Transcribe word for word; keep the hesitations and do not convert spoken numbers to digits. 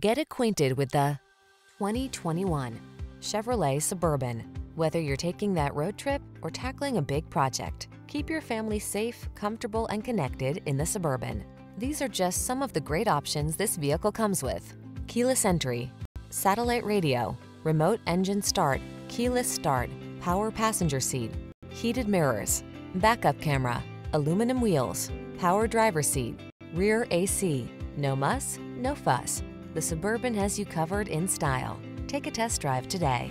Get acquainted with the twenty twenty-one Chevrolet Suburban. Whether you're taking that road trip or tackling a big project, keep your family safe, comfortable, and connected in the Suburban. These are just some of the great options this vehicle comes with: keyless entry, satellite radio, remote engine start, keyless start, power passenger seat, heated mirrors, backup camera, aluminum wheels, power driver's seat, rear A C. No muss, no fuss. The Suburban has you covered in style. Take a test drive today.